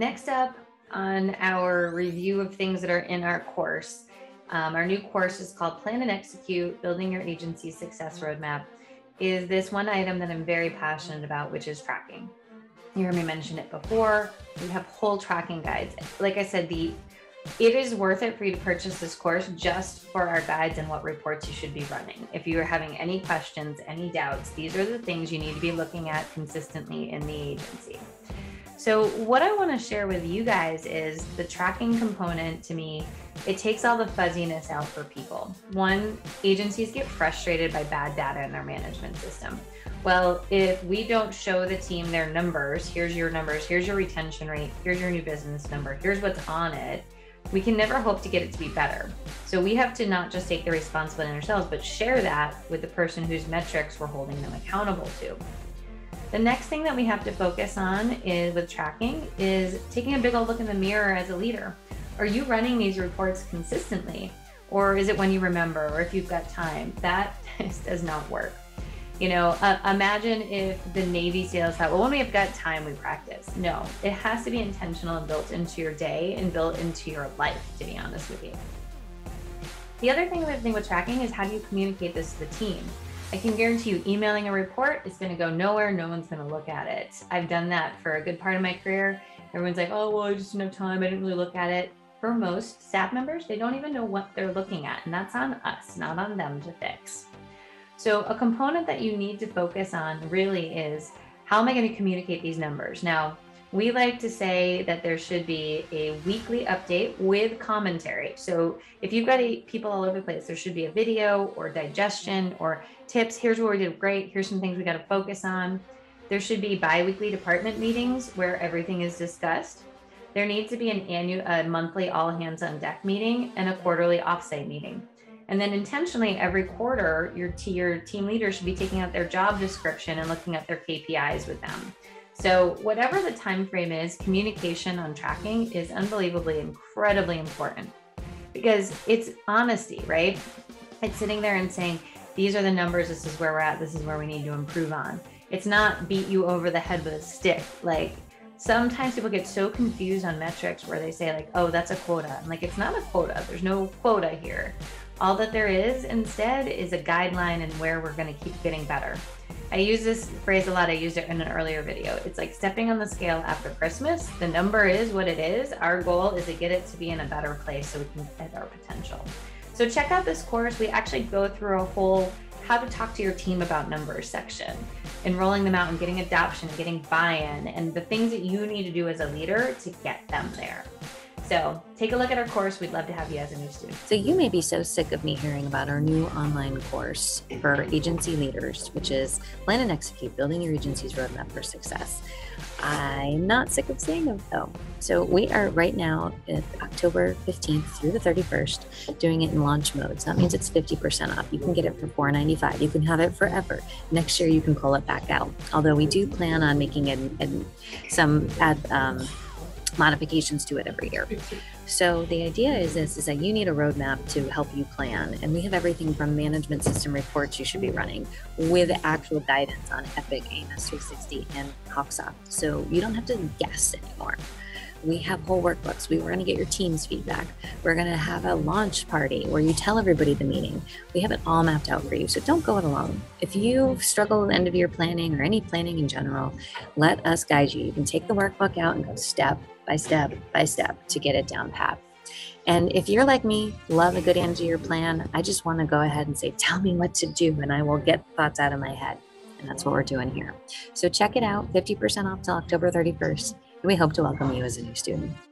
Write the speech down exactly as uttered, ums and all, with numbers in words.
Next up on our review of things that are in our course, um, our new course is called Plan and Execute, Building Your Agency Success Roadmap, is this one item that I'm very passionate about, which is tracking. You heard me mention it before. We have whole tracking guides. Like I said, the it is worth it for you to purchase this course just for our guides and what reports you should be running. If you are having any questions, any doubts, these are the things you need to be looking at consistently in the agency. So what I want to share with you guys is the tracking component. To me, it takes all the fuzziness out for people. One, agencies get frustrated by bad data in their management system. Well, if we don't show the team their numbers, here's your numbers, here's your retention rate, here's your new business number, here's what's on it, we can never hope to get it to be better. So we have to not just take the responsibility on ourselves, but share that with the person whose metrics we're holding them accountable to. The next thing that we have to focus on is with tracking is taking a big old look in the mirror as a leader. Are you running these reports consistently? Or is it when you remember, or if you've got time? That does not work. You know, uh, imagine if the Navy SEALs thought, well, when we've got time, we practice. No, it has to be intentional and built into your day and built into your life, to be honest with you. The other thing, the thing with tracking is how do you communicate this to the team? I can guarantee you emailing a report is going to go nowhere. No one's going to look at it. I've done that for a good part of my career. Everyone's like, oh, well, I just didn't have time. I didn't really look at it. For most staff members, they don't even know what they're looking at. And that's on us, not on them to fix. So a component that you need to focus on really is, how am I going to communicate these numbers? Now, we like to say that there should be a weekly update with commentary. So if you've got people all over the place, there should be a video or digestion or tips. Here's what we did great. Here's some things we got to focus on. There should be bi-weekly department meetings where everything is discussed. There needs to be an annual, a monthly all hands on deck meeting and a quarterly offsite meeting. And then intentionally every quarter, your, your team leaders should be taking out their job description and looking at their K P Is with them. So whatever the time frame is, communication on tracking is unbelievably, incredibly important, because it's honesty, right? It's sitting there and saying, these are the numbers, this is where we're at, this is where we need to improve on. It's not beat you over the head with a stick. Like, sometimes people get so confused on metrics where they say like, oh, that's a quota. I'm like, it's not a quota, there's no quota here. All that there is instead is a guideline and where we're gonna keep getting better. I use this phrase a lot. I used it in an earlier video. It's like stepping on the scale after Christmas. The number is what it is. Our goal is to get it to be in a better place so we can hit our potential. So check out this course. We actually go through a whole how to talk to your team about numbers section and rolling them out and getting adoption and getting buy-in and the things that you need to do as a leader to get them there. So take a look at our course. We'd love to have you as a new student. So you may be so sick of me hearing about our new online course for agency leaders, which is Plan and Execute, Building Your Agency's Roadmap for Success. I'm not sick of saying it though. So we are right now at October fifteenth through the thirty-first doing it in launch mode. So that means it's fifty percent off. You can get it for four ninety-five. You can have it forever. Next year, you can call it back out. Although we do plan on making it in some ad, um, modifications to it every year. So the idea is this, is that you need a roadmap to help you plan. And we have everything from management system reports you should be running with actual guidance on Epic, A M S three sixty, and Hawksoft. So you don't have to guess anymore. We have whole workbooks. We were going to get your team's feedback. We're going to have a launch party where you tell everybody the meeting. We have it all mapped out for you. So don't go it alone. If you struggle at the end of your planning or any planning in general, let us guide you. You can take the workbook out and go step by step by step to get it down pat. And if you're like me, love a good end to your plan, I just want to go ahead and say, tell me what to do, and I will get thoughts out of my head. And that's what we're doing here. So check it out, fifty percent off till October thirty-first. And we hope to welcome you as a new student.